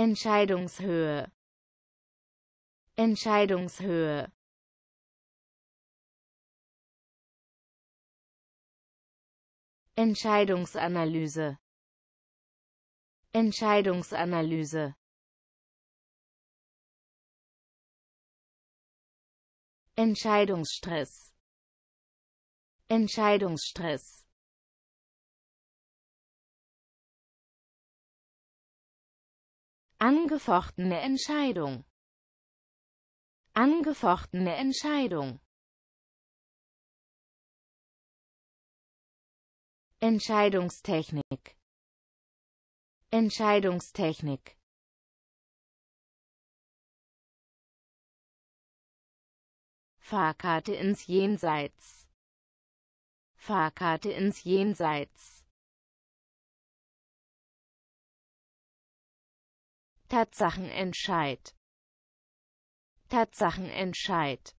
Entscheidungshöhe, Entscheidungshöhe, Entscheidungsanalyse, Entscheidungsanalyse, Entscheidungsstress, Entscheidungsstress, angefochtene Entscheidung, angefochtene Entscheidung, Entscheidungstechnik, Entscheidungstechnik, Fahrkarte ins Jenseits, Fahrkarte ins Jenseits, Tatsachenentscheid, Tatsachenentscheid,